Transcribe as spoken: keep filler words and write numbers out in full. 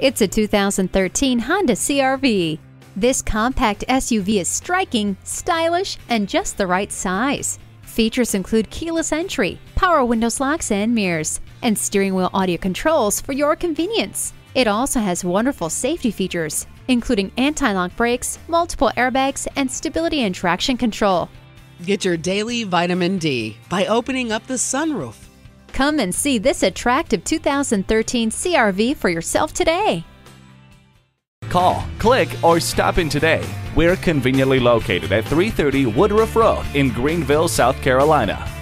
It's a two thousand thirteen Honda C R V. This compact S U V is striking, stylish, and just the right size. Features include keyless entry, power windows, locks and mirrors, and steering wheel audio controls for your convenience. It also has wonderful safety features, including anti-lock brakes, multiple airbags, and stability and traction control. Get your daily vitamin D by opening up the sunroof. Come and see this attractive two thousand thirteen C R V for yourself today. Call, click, or stop in today. We're conveniently located at three thirty Woodruff Road in Greenville, South Carolina.